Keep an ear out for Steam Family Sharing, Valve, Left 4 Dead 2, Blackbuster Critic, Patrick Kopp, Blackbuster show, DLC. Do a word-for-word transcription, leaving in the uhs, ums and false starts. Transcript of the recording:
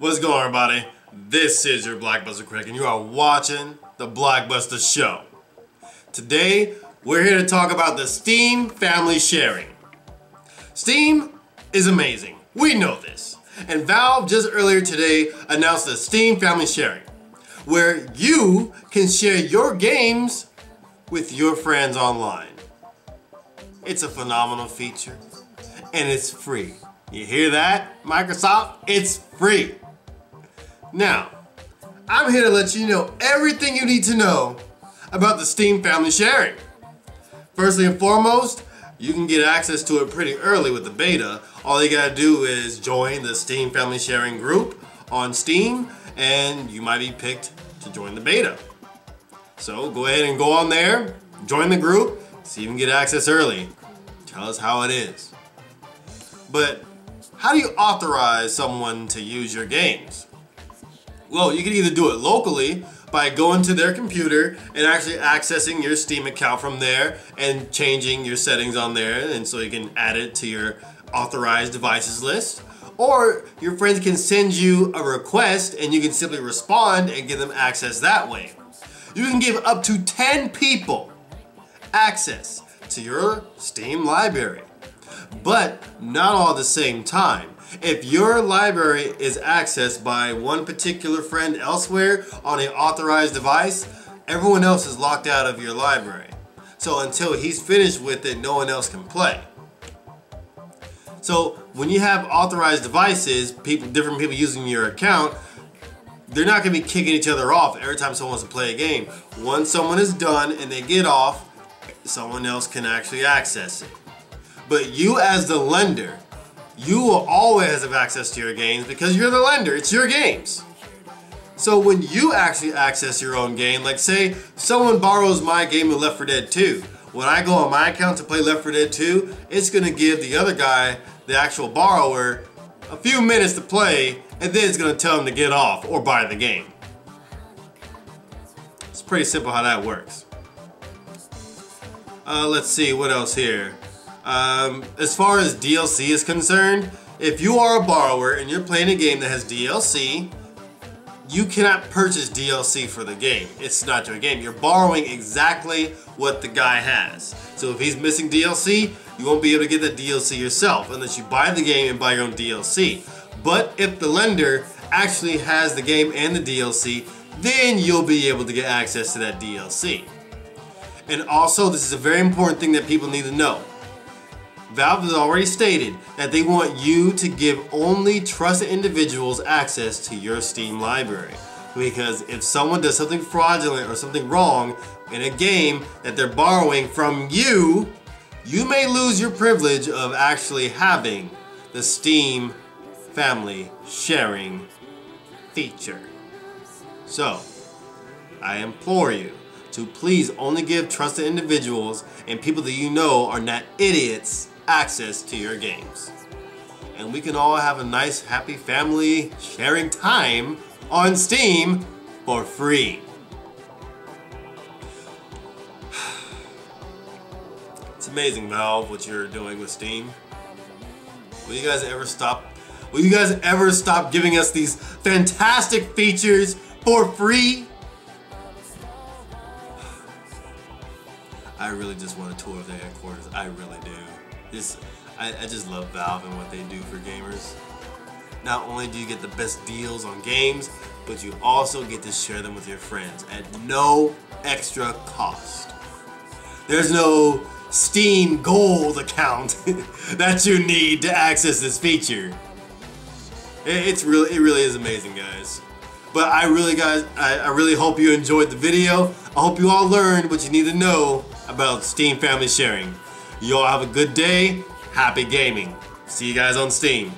What's going on, everybody? This is your Blackbuster Critic, and you are watching the Blackbuster Show. Today, we're here to talk about the Steam Family Sharing. Steam is amazing. We know this. And Valve just earlier today announced the Steam Family Sharing, where you can share your games with your friends online. It's a phenomenal feature, and it's free. You hear that, Microsoft? It's free. Now, I'm here to let you know everything you need to know about the Steam Family Sharing. Firstly and foremost, you can get access to it pretty early with the beta. All you gotta do is join the Steam Family Sharing group on Steam, and you might be picked to join the beta. So go ahead and go on there, join the group, so you can get access early. Tell us how it is. But how do you authorize someone to use your games? Well, you can either do it locally by going to their computer and actually accessing your Steam account from there and changing your settings on there, and so you can add it to your authorized devices list. Or your friends can send you a request and you can simply respond and give them access that way. You can give up to ten people access to your Steam library, but not all at the same time. If your library is accessed by one particular friend elsewhere on an authorized device, everyone else is locked out of your library. So until he's finished with it, no one else can play. So when you have authorized devices, people, different people using your account, they're not going to be kicking each other off every time someone wants to play a game. Once someone is done and they get off, someone else can actually access it. But you, as the lender, you will always have access to your games because you're the lender. It's your games. So when you actually access your own game, like say someone borrows my game of Left four Dead two. When I go on my account to play Left four Dead two, it's going to give the other guy, the actual borrower, a few minutes to play, and then it's going to tell him to get off or buy the game. It's pretty simple how that works. Uh, let's see what else here. Um, as far as D L C is concerned, if you are a borrower and you're playing a game that has D L C, you cannot purchase D L C for the game. It's not your game. You're borrowing exactly what the guy has. So if he's missing D L C, you won't be able to get that D L C yourself unless you buy the game and buy your own D L C. But if the lender actually has the game and the D L C, then you'll be able to get access to that D L C. And also, this is a very important thing that people need to know. Valve has already stated that they want you to give only trusted individuals access to your Steam library, because if someone does something fraudulent or something wrong in a game that they're borrowing from you, you may lose your privilege of actually having the Steam Family Sharing feature. So, I implore you to please only give trusted individuals and people that you know are not idiots access to your games, and we can all have a nice happy family sharing time on Steam for free. It's amazing, Valve, what you're doing with Steam. Will you guys ever stop will you guys ever stop giving us these fantastic features for free? I really just want a tour of their headquarters. I really do. This, I, I just love Valve and what they do for gamers. Not only do you get the best deals on games, but you also get to share them with your friends at no extra cost. There's no Steam Gold account that you need to access this feature. It, it's really, it really is amazing, guys. But I really, guys, I, I really hope you enjoyed the video. I hope you all learned what you need to know about Steam Family Sharing. You all have a good day. Happy gaming. See you guys on Steam.